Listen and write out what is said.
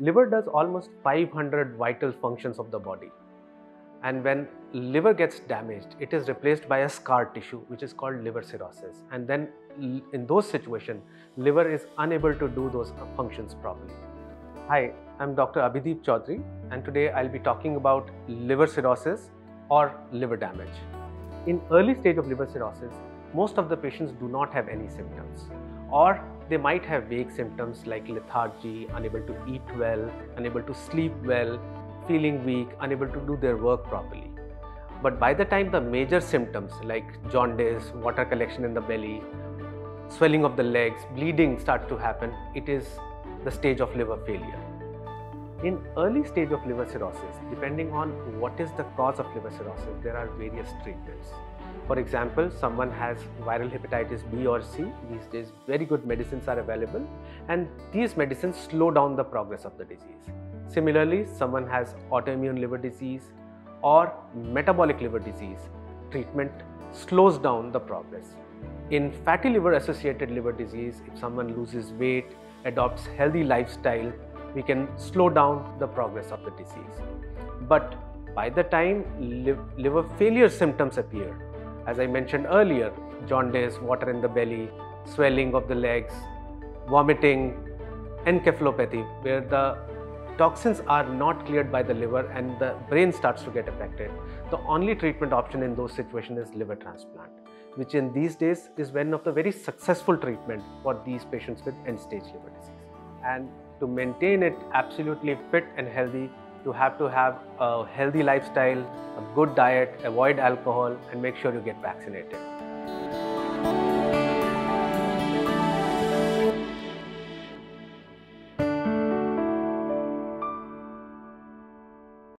liver does almost 500 vital functions of the body. And when liver gets damaged, it is replaced by a scar tissue, which is called liver cirrhosis. And then in those situations, liver is unable to do those functions properly. Hi, I'm Dr. Abhideep Chaudhary, and today I'll be talking about liver cirrhosis or liver damage. In early stage of liver cirrhosis, most of the patients do not have any symptoms, or they might have vague symptoms like lethargy, unable to eat well, unable to sleep well, feeling weak, unable to do their work properly. But by the time the major symptoms like jaundice, water collection in the belly, swelling of the legs, bleeding starts to happen, it is the stage of liver failure. In early stage of liver cirrhosis, depending on what is the cause of liver cirrhosis, there are various treatments. For example, someone has viral hepatitis B or C. These days, very good medicines are available, and these medicines slow down the progress of the disease. Similarly, someone has autoimmune liver disease or metabolic liver disease. Treatment slows down the progress. In fatty liver associated liver disease, if someone loses weight, adopts healthy lifestyle, we can slow down the progress of the disease. But by the time liver failure symptoms appear, as I mentioned earlier, jaundice, water in the belly, swelling of the legs, vomiting, encephalopathy, where the toxins are not cleared by the liver and the brain starts to get affected, the only treatment option in those situations is liver transplant, which in these days is one of the very successful treatments for these patients with end-stage liver disease. And to maintain it absolutely fit and healthy, you have to have a healthy lifestyle, a good diet, avoid alcohol, and make sure you get vaccinated.